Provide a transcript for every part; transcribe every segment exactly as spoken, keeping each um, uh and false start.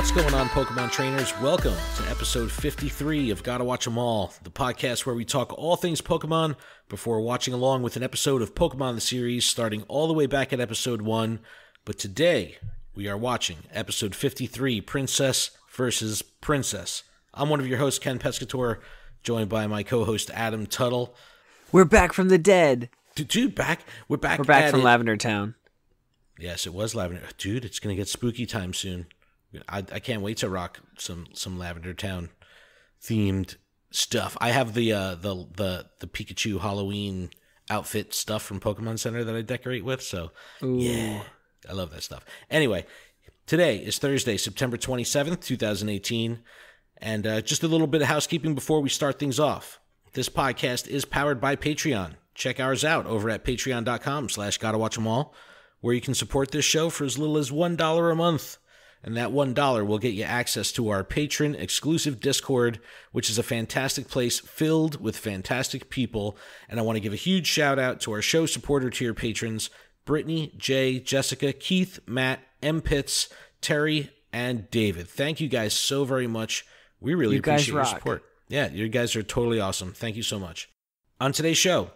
What's going on, Pokemon trainers? Welcome to episode fifty-three of Gotta Watch 'em All, the podcast where we talk all things Pokemon before watching along with an episode of Pokemon the series starting all the way back at episode one. But today, we are watching episode fifty-three, Princess versus Princess. I'm one of your hosts, Ken Pescatore, joined by my co-host, Adam Tuttle. We're back from the dead. Dude, dude back, we're back We're back from it. Lavender Town. Yes, it was Lavender. Dude, it's going to get spooky time soon. I, I can't wait to rock some, some Lavender Town themed stuff. I have the uh the the the Pikachu Halloween outfit stuff from Pokemon Center that I decorate with. So Ooh. yeah, I love that stuff. Anyway, today is Thursday, September twenty seventh, two thousand eighteen, and uh, just a little bit of housekeeping before we start things off. This podcast is powered by Patreon. Check ours out over at patreon dot com slash gotta watch 'em all, where you can support this show for as little as one dollar a month. And that one dollar will get you access to our patron-exclusive Discord, which is a fantastic place filled with fantastic people. And I want to give a huge shout-out to our show supporter tier patrons, Brittany, Jay, Jessica, Keith, Matt, M. Pitts, Terry, and David. Thank you guys so very much. We really you appreciate your support. Yeah, you guys are totally awesome. Thank you so much. On today's show,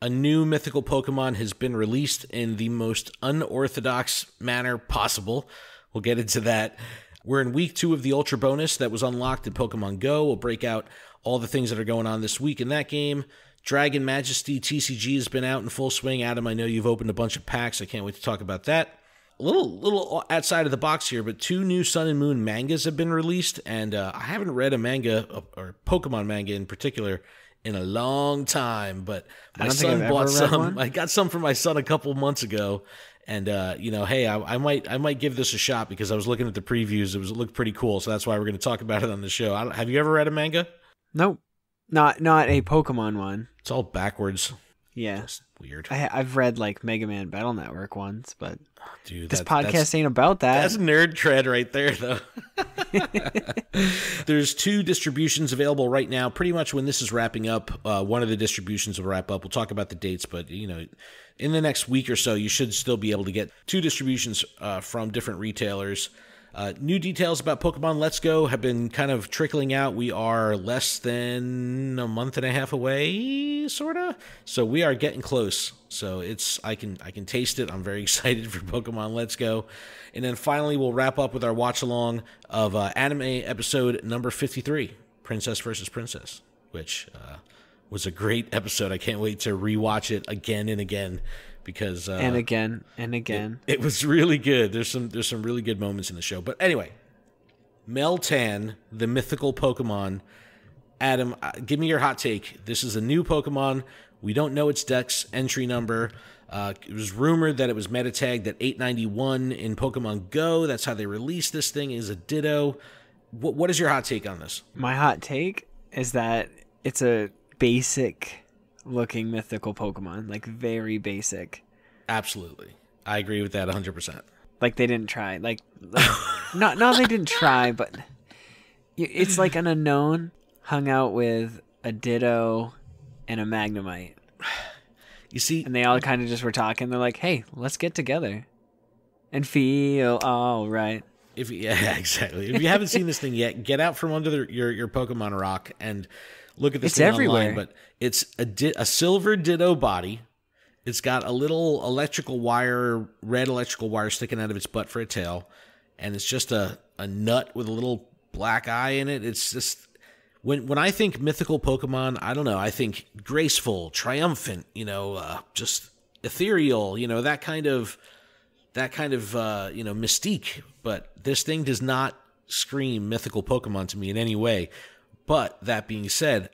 a new mythical Pokemon has been released in the most unorthodox manner possible. We'll get into that. We're in week two of the Ultra Bonus that was unlocked at Pokemon Go. We'll break out all the things that are going on this week in that game. Dragon Majesty T C G has been out in full swing. Adam, I know you've opened a bunch of packs. I can't wait to talk about that. A little, little outside of the box here, but two new Sun and Moon mangas have been released, and uh, I haven't read a manga, or Pokemon manga in particular, in a long time, but my son bought some. I got some for my son a couple months ago. And, uh, you know, hey, I, I might I might give this a shot because I was looking at the previews. It was it looked pretty cool. So that's why we're going to talk about it on the show. I don't, have you ever read a manga? Nope. Not not a Pokemon one. It's all backwards. Yeah. That's weird. I, I've read, like, Mega Man Battle Network once, but dude, this that, podcast ain't about that. That's nerd cred right there, though. There's two distributions available right now. Pretty much when this is wrapping up, uh, one of the distributions will wrap up. We'll talk about the dates, but, you know, in the next week or so, you should still be able to get two distributions uh, from different retailers. Uh, new details about Pokemon Let's Go have been kind of trickling out. We are less than a month and a half away, sort of. So we are getting close. So it's I can I can taste it. I'm very excited for Pokemon Let's Go. And then finally, we'll wrap up with our watch-along of uh, anime episode number fifty-three, Princess versus Princess, which uh, was a great episode. I can't wait to rewatch it again and again. Because, uh, and again and again it, it was really good. There's some there's some really good moments in the show. But anyway, Meltan, the mythical Pokemon. Adam, give me your hot take. This is a new Pokemon. We don't know its dex entry number. Uh, it was rumored that it was meta tagged at eight ninety-one in Pokemon Go. That's how they released this thing. Is a ditto. What what is your hot take on this? My hot take is that it's a basic looking mythical Pokemon, like very basic. Absolutely, I agree with that one hundred percent. Like they didn't try, like, like not not they didn't try, but it's like an unknown hung out with a Ditto and a Magnemite. You see, and they all kind of just were talking. They're like, "Hey, let's get together and feel all right." If yeah, exactly. If you haven't seen this thing yet, get out from under the, your your Pokemon rock and look at this it's thing everywhere. Online, but it's a, di a silver Ditto body. It's got a little electrical wire, red electrical wire sticking out of its butt for a tail, and it's just a, a nut with a little black eye in it. It's just when when I think mythical Pokemon, I don't know. I think graceful, triumphant, you know, uh, just ethereal, you know, that kind of that kind of uh, you know mystique. But this thing does not scream mythical Pokemon to me in any way. But that being said,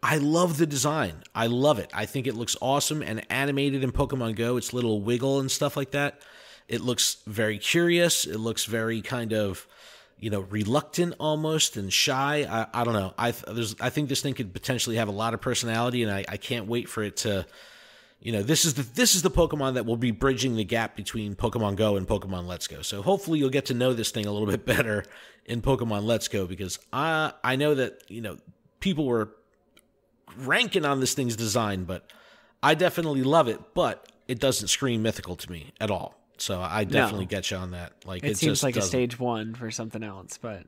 I love the design. I love it. I think it looks awesome and animated in Pokemon Go. Its little wiggle and stuff like that. It looks very curious. It looks very kind of, you know, reluctant almost and shy. I, I don't know. I there's I think this thing could potentially have a lot of personality, and I, I can't wait for it to, you know, this is the this is the Pokemon that will be bridging the gap between Pokemon Go and Pokemon Let's Go. So hopefully you'll get to know this thing a little bit better in Pokemon Let's Go, because I I know that, you know, people were ranking on this thing's design, but I definitely love it, but it doesn't scream mythical to me at all. So I definitely no. get you on that. Like It, it seems just like doesn't. a stage one for something else, but...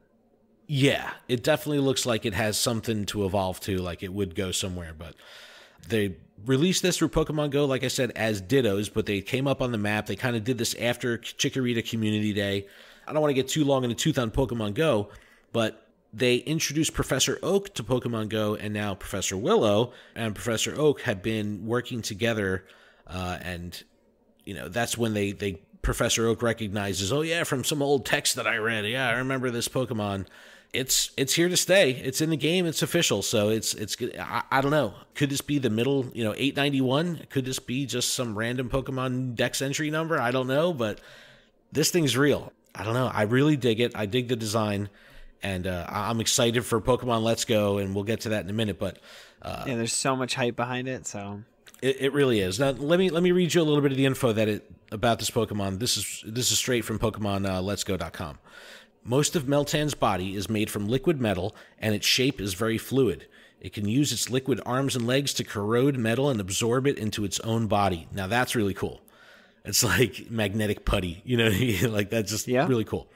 Yeah, it definitely looks like it has something to evolve to, like it would go somewhere, but... They released this through Pokemon Go, like I said, as Dittos, but they came up on the map. They kind of did this after Chikorita Community Day. I don't want to get too long in the tooth on Pokemon Go, but they introduced Professor Oak to Pokemon Go, and now Professor Willow and Professor Oak have been working together, uh, and you know that's when they, they Professor Oak recognizes, oh yeah, from some old text that I read, yeah, I remember this Pokemon. It's it's here to stay. It's in the game. It's official. So it's it's. I, I don't know. Could this be the middle? You know, eight ninety-one. Could this be just some random Pokemon Dex entry number? I don't know. But this thing's real. I don't know. I really dig it. I dig the design, and uh, I'm excited for Pokemon Let's Go, and we'll get to that in a minute. But uh, yeah, there's so much hype behind it. So it, it really is. Now let me let me read you a little bit of the info that it about this Pokemon. This is this is straight from Pokemon uh, Let's Go dot com. Most of Meltan's body is made from liquid metal, and its shape is very fluid. It can use its liquid arms and legs to corrode metal and absorb it into its own body. Now, that's really cool. It's like magnetic putty, you know, like that's just yeah. really cool.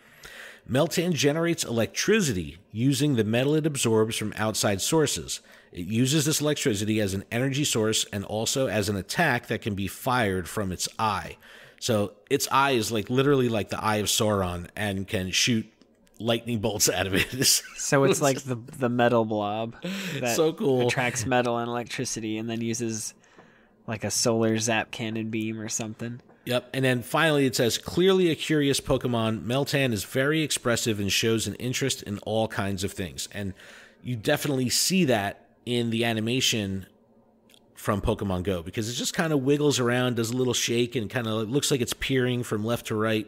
Meltan generates electricity using the metal it absorbs from outside sources. It uses this electricity as an energy source and also as an attack that can be fired from its eye. So its eye is like literally like the eye of Sauron and can shoot lightning bolts out of it. So it's like the the metal blob that so cool. attracts metal and electricity and then uses like a solar zap cannon beam or something. Yep. And then finally it says, clearly a curious Pokemon, Meltan is very expressive and shows an interest in all kinds of things. And you definitely see that in the animation from Pokemon Go because it just kind of wiggles around, does a little shake, and kind of looks like it's peering from left to right.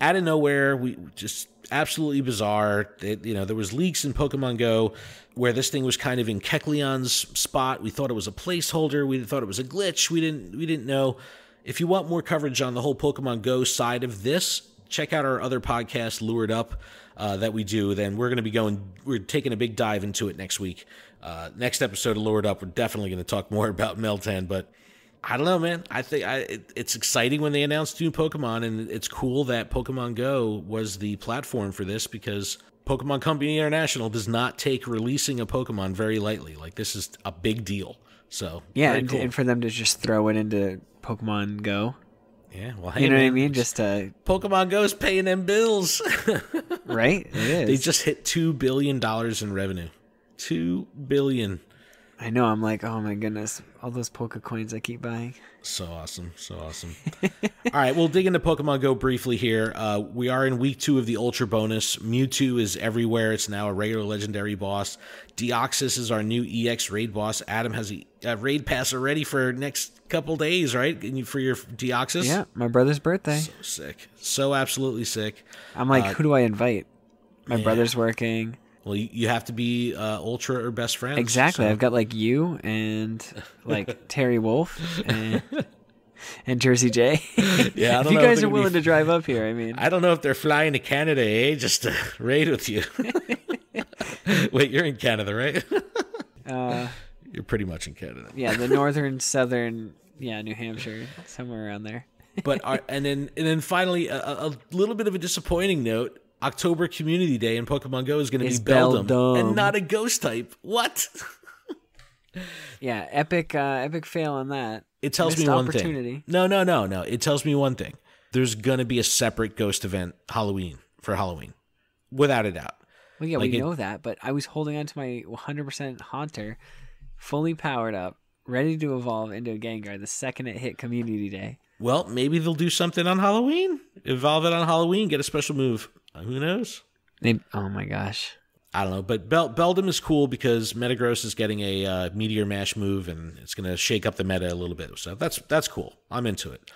Out of nowhere, we just absolutely bizarre. It, you know, there was leaks in Pokemon Go where this thing was kind of in Kecleon's spot. We thought it was a placeholder. We thought it was a glitch. We didn't. We didn't know. If you want more coverage on the whole Pokemon Go side of this, check out our other podcast, Lured Up, uh, that we do. Then we're going to be going. We're taking a big dive into it next week. Uh, next episode of Lured Up, we're definitely going to talk more about Meltan, but. I don't know, man. I think I, it, it's exciting when they announced new Pokemon, and it's cool that Pokemon Go was the platform for this because Pokemon Company International does not take releasing a Pokemon very lightly. Like, this is a big deal. So yeah, and, cool. and for them to just throw it into Pokemon Go. Yeah, well, hey, you know man, what I mean? Just uh, Pokemon Go is paying them bills. Right? It is. They just hit two billion dollars in revenue. two billion dollars. I know. I'm like, oh my goodness, all those Poké coins I keep buying. So awesome. So awesome. All right. We'll dig into Pokemon Go briefly here. Uh, we are in week two of the Ultra Bonus. Mewtwo is everywhere. It's now a regular legendary boss. Deoxys is our new E X raid boss. Adam has a, a raid pass already for next couple days, right? And you, for your Deoxys? Yeah. My brother's birthday. So sick. So absolutely sick. I'm like, uh, who do I invite? My yeah. brother's working. Well, you have to be uh, Ultra or best friends. Exactly. So. I've got like you and like Terry Wolf and, and Jersey J. Yeah, I don't if you know guys if are willing be... to drive up here, I mean. I don't know if they're flying to Canada, eh? Just to raid with you. Wait, you're in Canada, right? uh, you're pretty much in Canada. Yeah, the northern, southern, yeah, New Hampshire, somewhere around there. But our, and then and then finally, a, a little bit of a disappointing note. October Community Day in Pokemon Go is going to be Beldum, Beldum and not a ghost type. What? yeah, epic, uh, epic fail on that. It tells Missed me one thing. No, no, no, no. It tells me one thing. There's going to be a separate ghost event Halloween for Halloween, without a doubt. Well, yeah, like we it, know that, but I was holding on to my one hundred percent Haunter, fully powered up, ready to evolve into a Gengar the second it hit Community Day. Well, maybe they'll do something on Halloween. Evolve it on Halloween, get a special move. Who knows? They, oh my gosh. I don't know, but Bel Beldum is cool because Metagross is getting a uh, Meteor Mash move, and it's going to shake up the meta a little bit. So that's that's cool. I'm into it.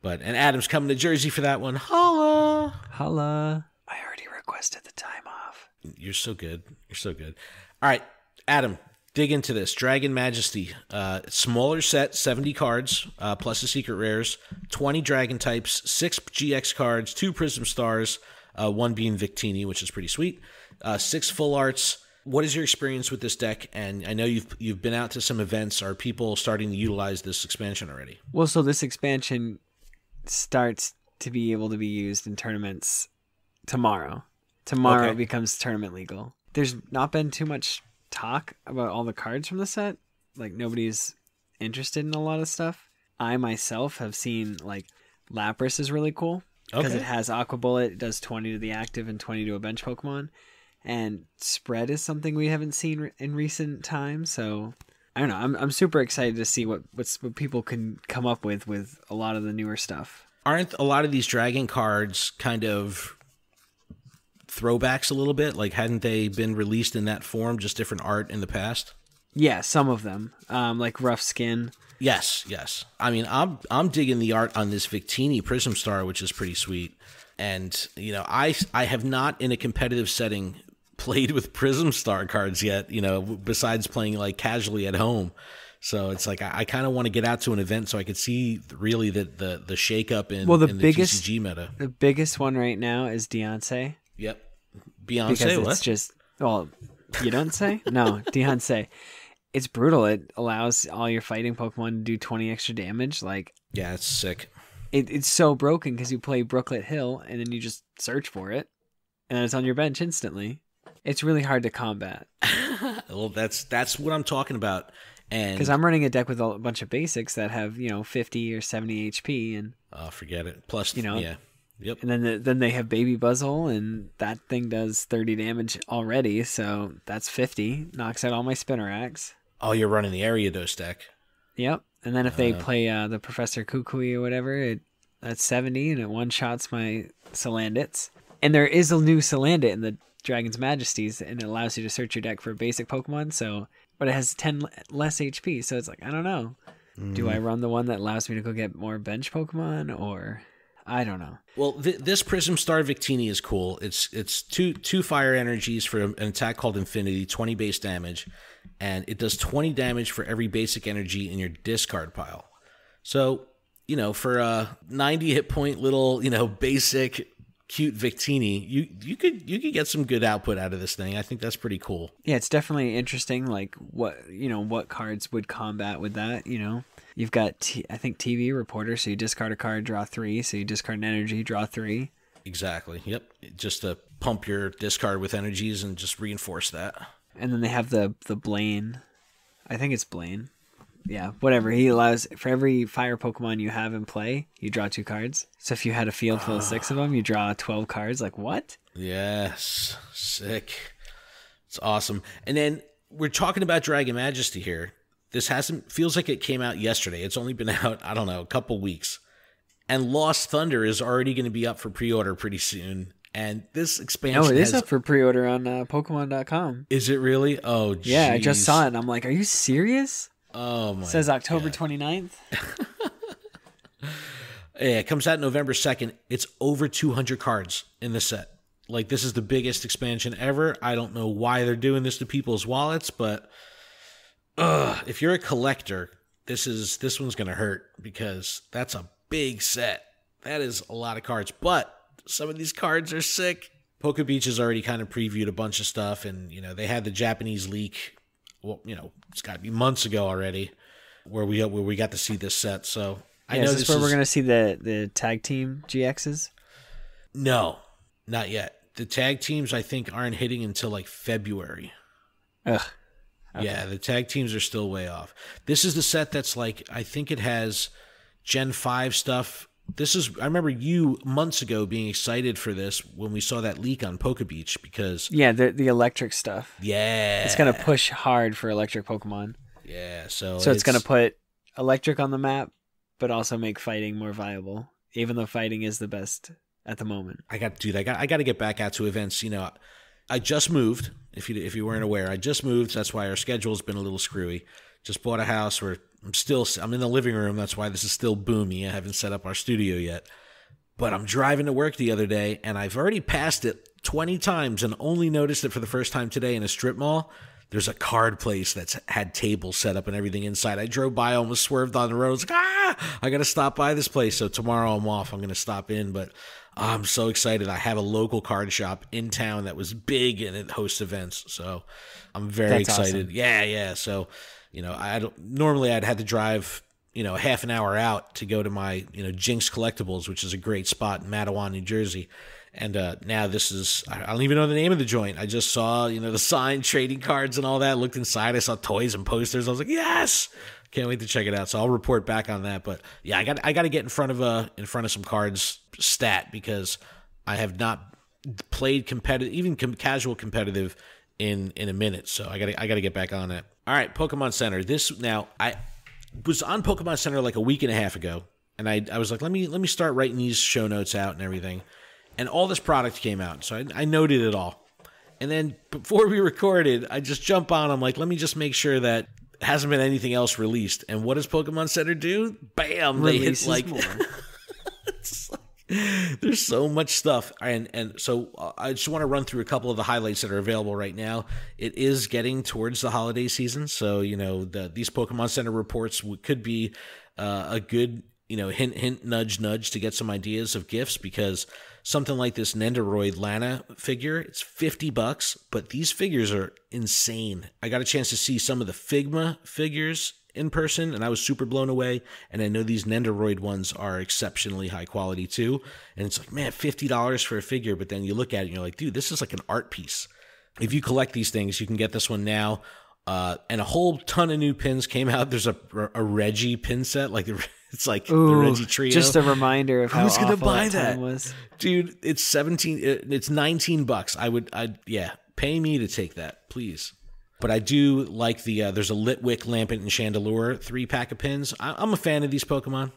But and Adam's coming to Jersey for that one. Holla. Holla. I already requested the time off. You're so good. You're so good. All right, Adam, dig into this. Dragon Majesty. Uh, smaller set, seventy cards, uh, plus the secret rares, twenty dragon types, six G X cards, two Prism Stars, Uh, one being Victini, which is pretty sweet. Uh, six full arts. What is your experience with this deck? And I know you've you've been out to some events. Are people starting to utilize this expansion already? Well, so this expansion starts to be able to be used in tournaments tomorrow. Tomorrow okay. becomes tournament legal. There's not been too much talk about all the cards from the set. Like, nobody's interested in a lot of stuff. I myself have seen, like, Lapras is really cool because okay. it has Aqua Bullet. It does twenty to the active and twenty to a bench Pokemon. And spread is something we haven't seen re- in recent times. So I don't know. I'm I'm super excited to see what what's, what people can come up with with a lot of the newer stuff. Aren't a lot of these dragon cards kind of throwbacks a little bit? Like, hadn't they been released in that form, just different art in the past? Yeah, some of them, um, like Rough Skin. Yes, yes. I mean, I'm I'm digging the art on this Victini Prism Star, which is pretty sweet. And, you know, I I have not in a competitive setting played with Prism Star cards yet, you know, besides playing like casually at home. So it's like I, I kind of want to get out to an event so I could see really the the, the shakeup in, well, the, in the biggest, T C G meta. The biggest one right now is Deoxys. Yep. Beyonce, because it's what? Just, well, you don't say? No, Deoxys. It's brutal. It allows all your fighting Pokemon to do twenty extra damage. Like, yeah, it's sick. It, it's so broken because you play Brooklet Hill and then you just search for it and it's on your bench instantly. It's really hard to combat. Well, that's that's what I'm talking about. And because I'm running a deck with a bunch of basics that have, you know, fifty or seventy H P and oh, forget it. Plus, you know, yeah. Yep. And then the, then they have Baby Buzzle, and that thing does thirty damage already, so that's fifty. Knocks out all my Spinarak. Oh, you're running the Ariados deck. Yep. And then if they uh, play uh, the Professor Kukui or whatever, it that's seventy, and it one-shots my Salandits. And there is a new Salandit in the Dragon Majesties, and it allows you to search your deck for basic Pokemon, so but it has ten less H P, so it's like, I don't know. Mm. Do I run the one that allows me to go get more bench Pokemon, or... I don't know. Well, th this Prism Star Victini is cool. It's it's two two fire energies for an attack called Infinity, twenty base damage, and it does twenty damage for every basic energy in your discard pile. So, you know, for a ninety hit point little, you know, basic cute Victini, you you could you could get some good output out of this thing. I think that's pretty cool. Yeah, it's definitely interesting. Like, what, you know, what cards would combat with that, you know? You've got, t I think, T V Reporter, so you discard a card, draw three. So you discard an energy, draw three. Exactly. Yep. Just to pump your discard with energies and just reinforce that. And then they have the, the Blaine. I think it's Blaine. Yeah, whatever. He allows, for every fire Pokemon you have in play, you draw two cards. So if you had a field full of six of them, you draw twelve cards. Like, what? Yes. Sick. It's awesome. And then we're talking about Dragon Majesty here. This hasn't, feels like it came out yesterday. It's only been out, I don't know, a couple weeks. And Lost Thunder is already going to be up for pre-order pretty soon. And this expansion Oh, it is has, up for pre-order on uh, Pokemon dot com. Is it really? Oh, geez. Yeah, I just saw it, and I'm like, are you serious? Oh, my It says October twenty-ninth. Yeah, it comes out November second. It's over two hundred cards in the set. Like, this is the biggest expansion ever. I don't know why they're doing this to people's wallets, but... Ugh, if you're a collector, this is this one's gonna hurt because that's a big set. That is a lot of cards, but some of these cards are sick. Poké Beach has already kind of previewed a bunch of stuff, and you know they had the Japanese leak. Well, you know it's got to be months ago already, where we where we got to see this set. So I yeah, know is this, this where is... we're gonna see the the tag team G Xs. No, not yet. The tag teams I think aren't hitting until like February. Ugh. Okay. Yeah, the tag teams are still way off. This is the set that's like, I think it has Gen five stuff. This is, I remember you months ago being excited for this when we saw that leak on Poké Beach because... Yeah, the, the electric stuff. Yeah. It's going to push hard for electric Pokemon. Yeah, so... So it's, it's going to put electric on the map, but also make fighting more viable, even though fighting is the best at the moment. I got to do that. I got, I got to get back out to events, you know... I just moved, if you if you weren't aware. I just moved. That's why our schedule's been a little screwy. Just bought a house where I'm still I'm in the living room. That's why this is still boomy. I haven't set up our studio yet. But I'm driving to work the other day, and I've already passed it twenty times and only noticed it for the first time today in a strip mall. There's a card place that's had tables set up and everything inside. I drove by, almost swerved on the road. I was like, ah, I got to stop by this place. So tomorrow I'm off. I'm going to stop in, but... I'm so excited. I have a local card shop in town that was big and it hosts events. So I'm very That's excited. Awesome. Yeah, yeah. So, you know, I don't normally I'd have to drive you know, half an hour out to go to my, you know, Jinx Collectibles, which is a great spot in Mattawan, New Jersey. And uh, now this is, I don't even know the name of the joint. I just saw, you know, the sign, trading cards and all that. I looked inside. I saw toys and posters. I was like, yes, can't wait to check it out. So I'll report back on that. But yeah, I got, I got to get in front of uh, in front of some cards stat, because I have not played competitive, even com casual competitive in, in a minute. So I got to, I got to get back on that. All right, Pokemon Center. This now I was on Pokemon Center like a week and a half ago, and I, I was like, let me let me start writing these show notes out and everything. And all this product came out, so I, I noted it all. And then before we recorded, I just jump on. I'm like, let me just make sure that hasn't been anything else released. And what does Pokemon Center do? Bam! They hit like, it's like there's so much stuff. And and so I just want to run through a couple of the highlights that are available right now. It is getting towards the holiday season, so you know the, these Pokemon Center reports could be uh, a good, you know, hint, hint, nudge, nudge to get some ideas of gifts, because something like this Nendoroid Lana figure, it's fifty bucks, but these figures are insane. I got a chance to see some of the Figma figures in person, and I was super blown away. And I know these Nendoroid ones are exceptionally high quality too. And it's like, man, fifty dollars for a figure. But then you look at it and you're like, dude, this is like an art piece. If you collect these things, you can get this one now. Uh, and a whole ton of new pins came out. There's a, a Reggie pin set, like the, it's like Ooh, the Reggie trio. Just a reminder of how I was gonna buy that, that. Dude. It's seventeen. It's nineteen bucks. I would. I yeah. Pay me to take that, please. But I do like the. Uh, there's a Litwick, Lampent, and Chandelure three pack of pins. I, I'm a fan of these Pokemon.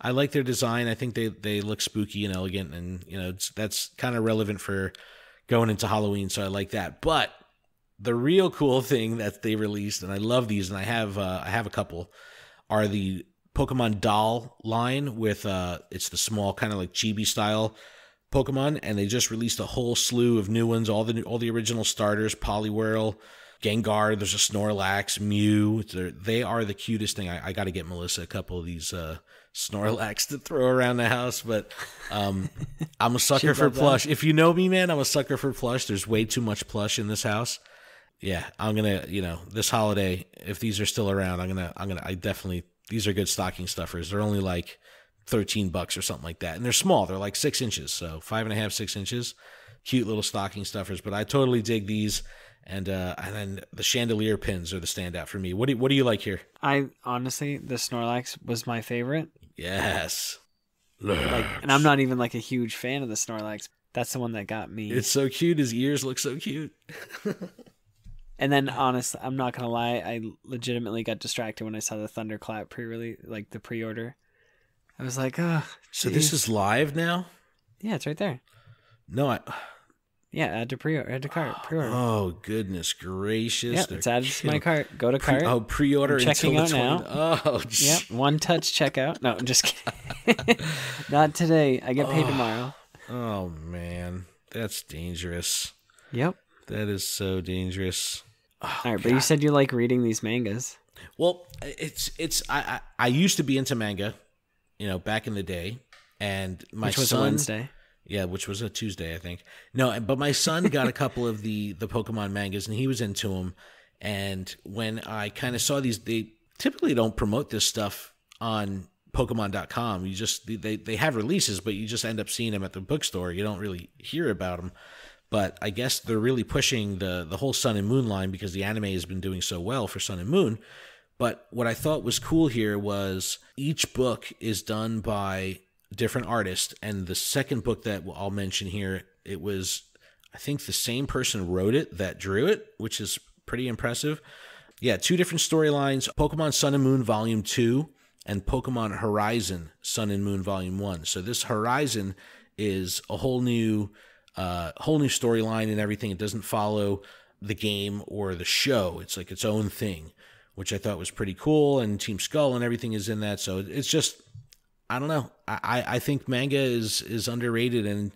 I like their design. I think they they look spooky and elegant, and you know it's, that's kind of relevant for going into Halloween. So I like that, but. The real cool thing that they released, and I love these, and I have uh, I have a couple, are the Pokemon doll line with uh, it's the small kind of like chibi style Pokemon, and they just released a whole slew of new ones, all the new, all the original starters, Poliwhirl, Gengar. There's a Snorlax, Mew. They're, they are the cutest thing. I, I got to get Melissa a couple of these uh, Snorlax to throw around the house, but um, I'm a sucker for plush. That. If you know me, man, I'm a sucker for plush. There's way too much plush in this house. Yeah, I'm gonna, you know, this holiday, if these are still around, I'm gonna, I'm gonna, I definitely, these are good stocking stuffers. They're only like thirteen bucks or something like that. And they're small, they're like six inches. So five and a half, six inches, cute little stocking stuffers. But I totally dig these. And, uh, and then the chandelier pins are the standout for me. What do, what do you like here? I honestly, the Snorlax was my favorite. Yes. Like, and I'm not even like a huge fan of the Snorlax. That's the one that got me. It's so cute. His ears look so cute. And then, honestly, I'm not going to lie, I legitimately got distracted when I saw the Thunderclap pre-release, like the pre-order. I was like, oh, geez. So this is live now? Yeah, it's right there. No, I... Yeah, add to pre-order. Add to cart. Pre-order. Oh, goodness gracious. Yeah, it's added to my cart. Go to cart. Pre oh, pre-order until the twentieth. Oh, geez. Yep, one-touch checkout. No, I'm just kidding. Not today. I get paid oh. tomorrow. Oh, man. That's dangerous. Yep. That is so dangerous. Oh, all right, God. But you said you like reading these mangas. Well, it's it's I, I I used to be into manga, you know, back in the day, and my which was son, a Wednesday, yeah, which was a Tuesday, I think. No, but my son got a couple of the the Pokemon mangas, and he was into them. And when I kind of saw these, they typically don't promote this stuff on Pokemon dot com. You just they they have releases, but you just end up seeing them at the bookstore. You don't really hear about them. But I guess they're really pushing the, the whole Sun and Moon line because the anime has been doing so well for Sun and Moon. But what I thought was cool here was each book is done by different artists. And the second book that I'll mention here, it was, I think, the same person wrote it that drew it, which is pretty impressive. Yeah, two different storylines, Pokemon Sun and Moon Volume two and Pokemon Horizon Sun and Moon Volume one. So this Horizon is a whole new... Uh, whole new storyline and everything. It doesn't follow the game or the show. It's like its own thing, which I thought was pretty cool. And Team Skull and everything is in that. So it's just, I don't know. I, I think manga is, is underrated, and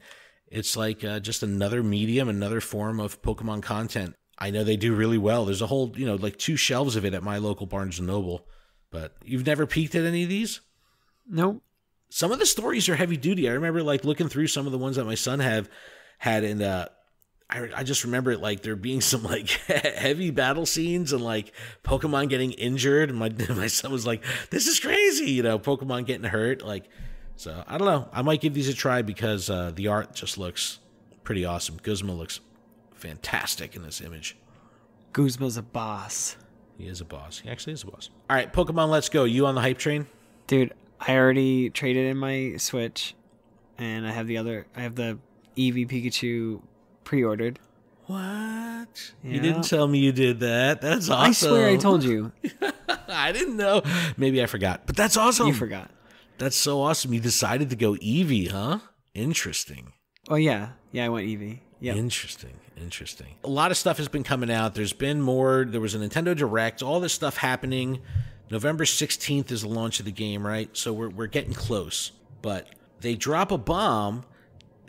it's like uh, just another medium, another form of Pokemon content. I know they do really well. There's a whole, you know, like two shelves of it at my local Barnes and Noble. But you've never peeked at any of these? Nope. Some of the stories are heavy duty. I remember like looking through some of the ones that my son have had in uh I, I just remember it like there being some like heavy battle scenes and like Pokemon getting injured. And my, my son was like, this is crazy, you know, Pokemon getting hurt. Like, so I don't know. I might give these a try because uh, the art just looks pretty awesome. Guzma looks fantastic in this image. Guzma's a boss. He is a boss. He actually is a boss. All right, Pokemon Let's Go. You on the hype train? Dude, I already traded in my Switch and I have the other, I have the Eevee Pikachu pre-ordered. What? Yeah. You didn't tell me you did that. That's awesome. I swear I told you. I didn't know. Maybe I forgot. But that's awesome. You forgot. That's so awesome. You decided to go Eevee, huh? Interesting. Oh, yeah. Yeah, I went Eevee. Yep. Interesting. Interesting. A lot of stuff has been coming out. There's been more. There was a Nintendo Direct. All this stuff happening. November sixteenth is the launch of the game, right? So we're, we're getting close. But they drop a bomb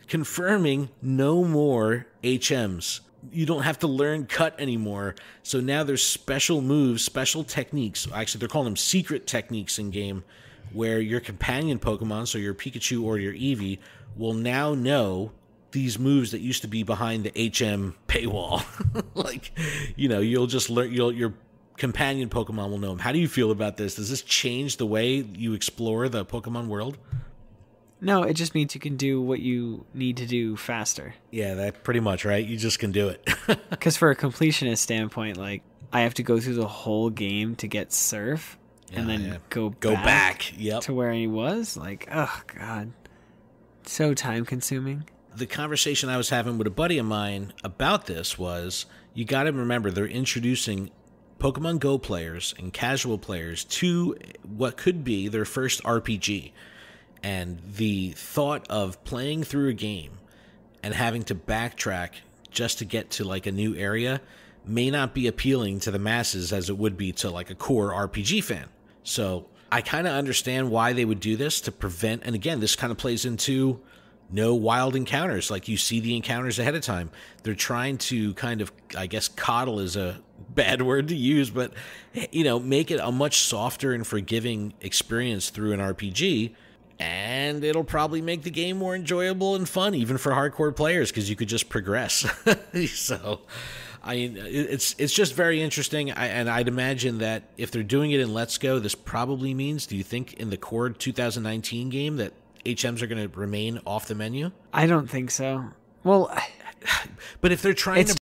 confirming no more H Ms. You don't have to learn cut anymore. So now there's special moves, special techniques. Actually, they're calling them secret techniques in-game where your companion Pokemon, so your Pikachu or your Eevee, will now know these moves that used to be behind the H M paywall. Like, you know, you'll just learn, you'll, your companion Pokemon will know them. How do you feel about this? Does this change the way you explore the Pokemon world? No, it just means you can do what you need to do faster. Yeah, that pretty much, right? You just can do it. Because for a completionist standpoint, like, I have to go through the whole game to get Surf, yeah, and then yeah. go go back, back. Yep. to where he was. Like, oh, God. So time-consuming. The conversation I was having with a buddy of mine about this was, you got to remember, they're introducing Pokemon Go players and casual players to what could be their first R P G. And the thought of playing through a game and having to backtrack just to get to like a new area may not be appealing to the masses as it would be to like a core R P G fan. So I kind of understand why they would do this to prevent, and again, this kind of plays into no wild encounters. Like you see the encounters ahead of time. They're trying to kind of, I guess coddle is a bad word to use, but you know, make it a much softer and forgiving experience through an R P G. And it'll probably make the game more enjoyable and fun, even for hardcore players, because you could just progress. So, I mean, it's it's just very interesting. I, and I'd imagine that if they're doing it in Let's Go, this probably means, do you think in the core two thousand nineteen game that H Ms are going to remain off the menu? I don't think so. Well, but if they're trying to